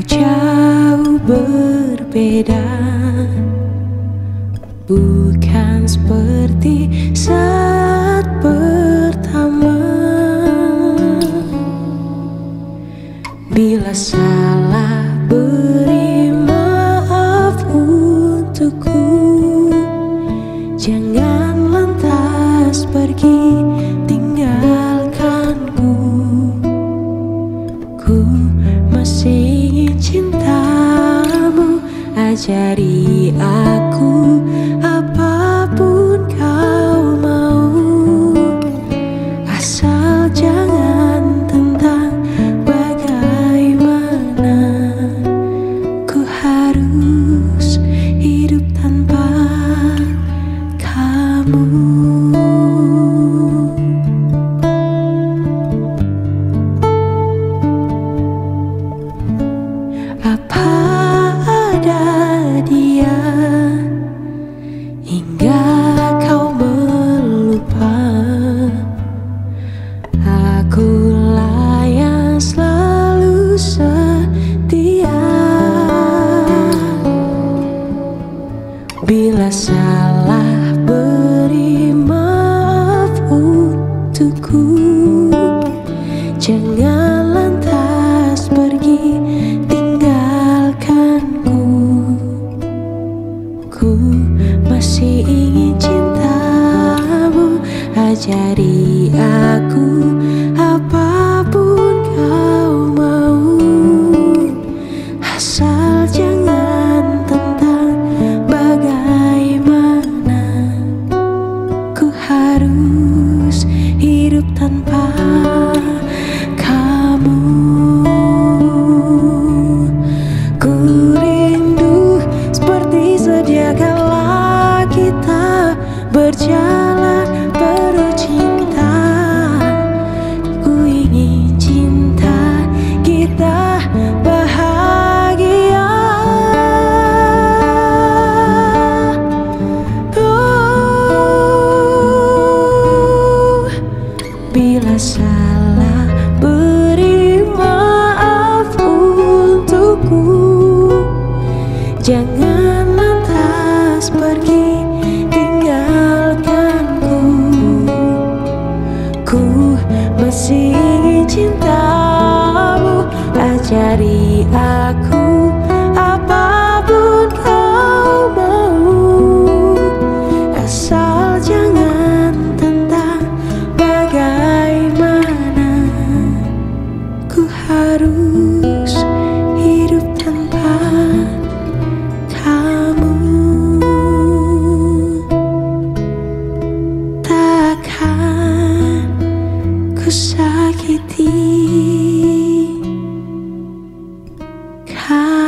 Kau jauh berbeda, bukan seperti saat pertama. Bila salah beri maaf untukku, jangan lantas pergi tinggalkanku. Ku masih ingin cintamu, ajari aku apapun kau mau, asal jangan tentang bagaimana ku harus hidup tanpa kamu. Apa ada dia hingga kau melupa akulah yang selalu setia. Bila salah beri maaf untukku, jangan lantas pergi tinggalkanku. Ku masih ingin cintamu, ajari aku apapun kau mau, asal jangan tentang bagaimana ku harus hidup tanpa kamu. Ku rindu seperti sedia kala kita berjalan penuh cinta. Ku ingin cinta kita bahagia. Bila salah beri maaf untukku, jangan lantas pergi tinggalkanku. Ku masih ingin cintamu, ajari aku apapun kau mau, asal jangan tentang bagaimana ku harus hidup tanpa kamu. Takkan ku sakiti kamu.